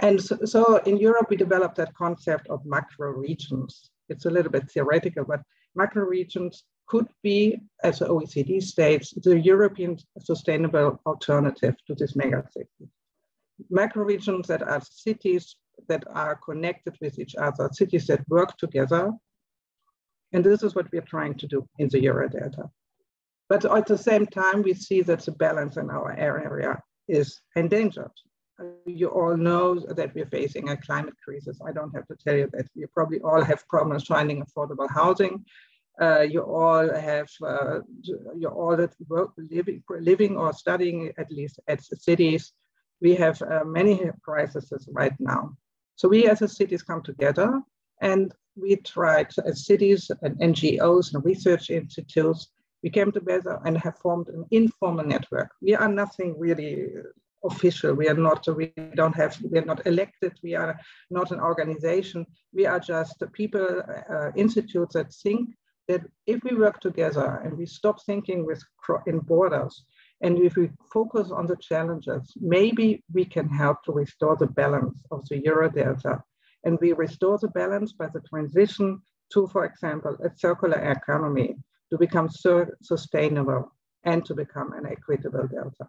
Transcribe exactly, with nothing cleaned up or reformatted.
And so, so in Europe, we developed that concept of macro regions. It's a little bit theoretical, but macro regions could be, as the O E C D states, the European sustainable alternative to this megacity. Macro regions that are cities that are connected with each other, cities that work together. And this is what we are trying to do in the Eurodelta. But at the same time, we see that the balance in our area is endangered. You all know that we're facing a climate crisis. I don't have to tell you that. You probably all have problems finding affordable housing. Uh, you all have, uh, you're all that work, living, living or studying at least at the cities. We have uh, many crises right now. So we as a cities come together and we tried as cities and N G Os and research institutes, we came together and have formed an informal network. We are nothing really official. We are not, we don't have, we are not elected. We are not an organization. We are just people, uh, institutes that think that if we work together and we stop thinking with in borders, and if we focus on the challenges, maybe we can help to restore the balance of the Eurodelta. And we restore the balance by the transition to, for example, a circular economy to become so sustainable and to become an equitable delta.